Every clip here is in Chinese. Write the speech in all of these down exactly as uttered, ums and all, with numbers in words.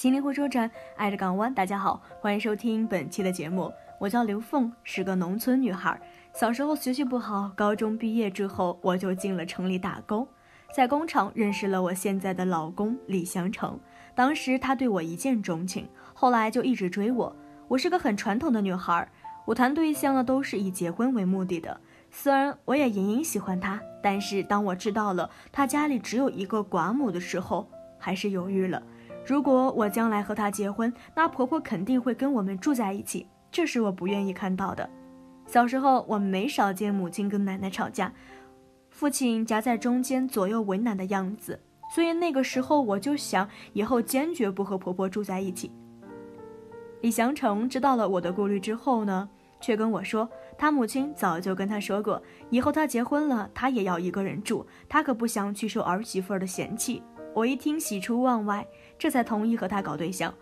心灵回收站，爱着港湾。大家好，欢迎收听本期的节目。我叫刘凤，是个农村女孩。小时候学习不好，高中毕业之后我就进了城里打工，在工厂认识了我现在的老公李祥成。当时他对我一见钟情，后来就一直追我。我是个很传统的女孩，我谈对象呢都是以结婚为目的的。虽然我也隐隐喜欢他，但是当我知道了他家里只有一个寡母的时候，还是犹豫了。如果我将来和他结婚，那婆婆肯定会跟我们住在一起，这是我不愿意看到的。小时候我没少见母亲跟奶奶吵架，父亲夹在中间左右为难的样子，所以那个时候我就想，以后坚决不和婆婆住在一起。李祥成知道了我的顾虑之后呢，却跟我说，他母亲早就跟他说过，以后他结婚了，他也要一个人住，他可不想去受儿媳妇的嫌弃。我一听喜出望外，这才同意和他搞对象。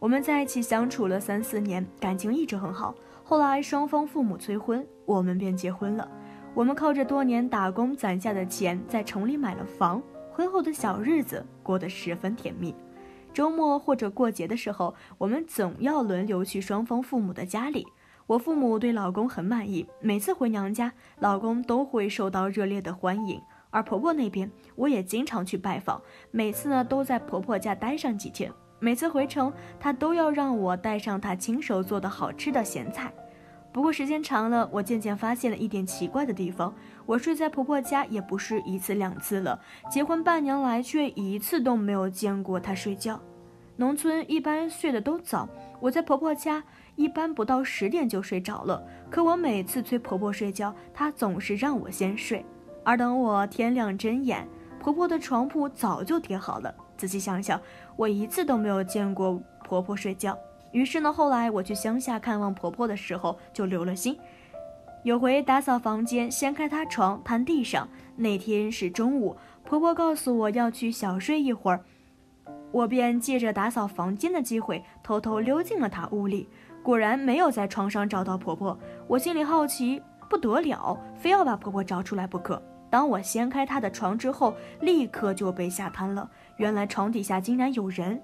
我们在一起相处了三四年，感情一直很好。后来双方父母催婚，我们便结婚了。我们靠着多年打工攒下的钱，在城里买了房，婚后的小日子过得十分甜蜜。周末或者过节的时候，我们总要轮流去双方父母的家里。我父母对老公很满意，每次回娘家，老公都会受到热烈的欢迎。而婆婆那边，我也经常去拜访，每次呢都在婆婆家待上几天。每次回城，她都要让我带上她亲手做的好吃的咸菜。不过时间长了，我渐渐发现了一点奇怪的地方，我睡在婆婆家也不是一次两次了，结婚半年来却一次都没有见过她睡觉。农村一般睡得都早，我在婆婆家一般不到十点就睡着了，可我每次催婆婆睡觉，她总是让我先睡。而等我天亮睁眼，婆婆的床铺早就叠好了。仔细想想，我一次都没有见过婆婆睡觉。于是呢，后来我去乡下看望婆婆的时候，就留了心。有回打扫房间，掀开她床摊地上。那天是中午，婆婆告诉我要去小睡一会儿，我便借着打扫房间的机会，偷偷溜进了她屋里。果然没有在床上找到婆婆，我心里好奇不得了，非要把婆婆找出来不可。当我掀开她的床之后，立刻就被吓瘫了。原来床底下竟然有人，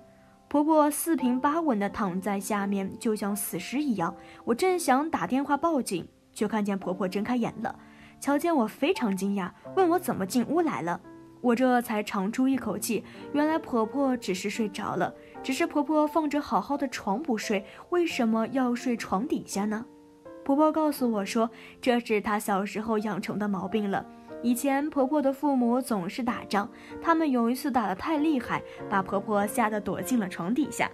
婆婆四平八稳地躺在下面，就像死尸一样。我正想打电话报警，却看见婆婆睁开眼了，瞧见我非常惊讶，问我怎么进屋来了。我这才长出一口气，原来婆婆只是睡着了，只是婆婆放着好好的床不睡，为什么要睡床底下呢？婆婆告诉我说，这是她小时候养成的毛病了。以前婆婆的父母总是打仗，他们有一次打得太厉害，把婆婆吓得躲进了床底下。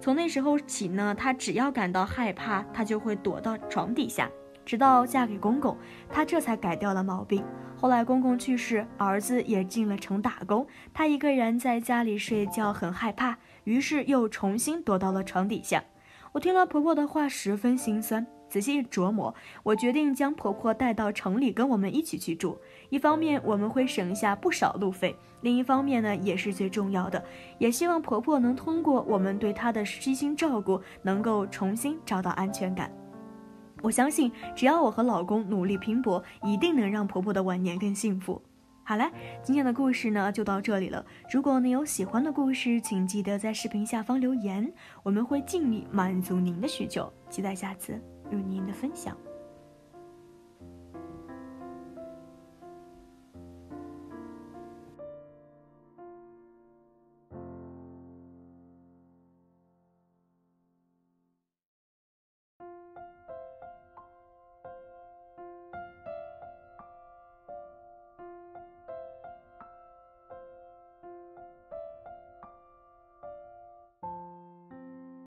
从那时候起呢，她只要感到害怕，她就会躲到床底下，直到嫁给公公，她这才改掉了毛病。后来公公去世，儿子也进了城打工，她一个人在家里睡觉很害怕，于是又重新躲到了床底下。我听了婆婆的话，十分心酸。仔细琢磨，我决定将婆婆带到城里跟我们一起去住。一方面我们会省下不少路费，另一方面呢也是最重要的，也希望婆婆能通过我们对她的悉心照顾，能够重新找到安全感。我相信只要我和老公努力拼搏，一定能让婆婆的晚年更幸福。好了，今天的故事呢就到这里了。如果您有喜欢的故事，请记得在视频下方留言，我们会尽力满足您的需求，期待下次与您的分享。